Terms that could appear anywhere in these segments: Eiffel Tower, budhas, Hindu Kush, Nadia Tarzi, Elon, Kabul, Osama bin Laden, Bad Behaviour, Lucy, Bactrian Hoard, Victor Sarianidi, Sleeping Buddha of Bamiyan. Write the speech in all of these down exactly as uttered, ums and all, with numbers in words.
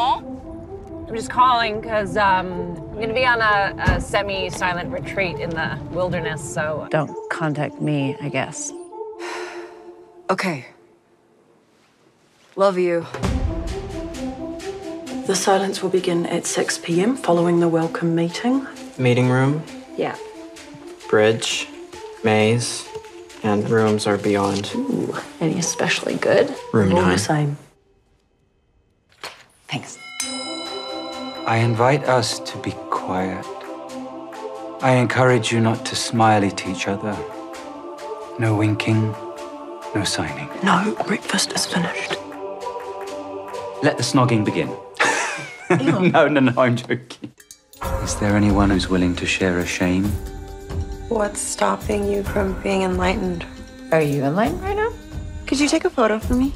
I'm just calling because um, I'm going to be on a, a semi-silent retreat in the wilderness, so... Don't contact me, I guess. Okay. Love you. The silence will begin at six p m following the welcome meeting. Meeting room? Yeah. Bridge, maze, and rooms are beyond. Ooh, any especially good? Room nine. All the same. Thanks. I invite us to be quiet. I encourage you not to smile at each other. No winking, no signing. No, breakfast is finished. Let the snogging begin. No, no, no, I'm joking. Is there anyone who's willing to share a shame? What's stopping you from being enlightened? Are you enlightened right now? Could you take a photo for me?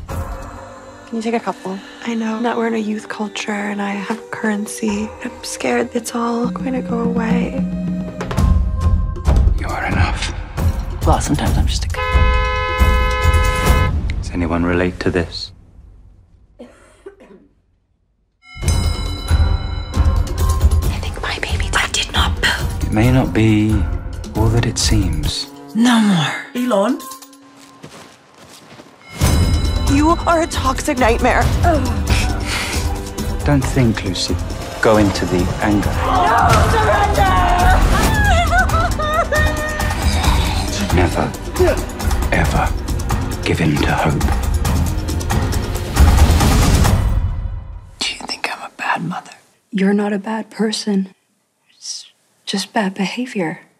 Can you take a couple? I know that we're in a youth culture and I have currency. I'm scared it's all going to go away. You are enough. Well, sometimes I'm just a... Does anyone relate to this? May not be all that it seems. No more. Elon? You are a toxic nightmare. Oh. Don't think, Lucy. Go into the anger. No, surrender! Never, ever give in to hope. Do you think I'm a bad mother? You're not a bad person. Just bad behavior.